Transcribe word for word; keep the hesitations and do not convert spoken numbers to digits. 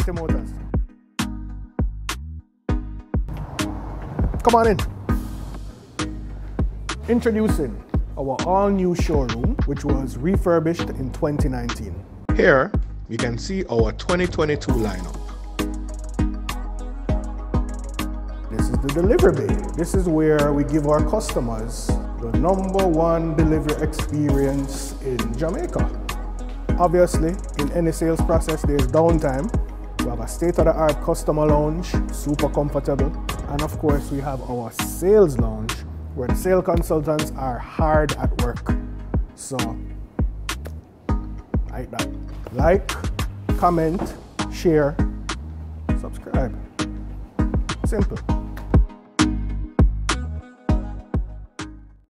Fidelity Motors. Come on in. Introducing our all-new showroom, which was refurbished in twenty nineteen. Here, you can see our twenty twenty-two lineup. This is the delivery bay. This is where we give our customers the number one delivery experience in Jamaica. Obviously, in any sales process, there's downtime. We have a state-of-the-art customer lounge, super comfortable. And of course, we have our sales lounge, where the sales consultants are hard at work. So, like that. Like, comment, share, subscribe. Simple.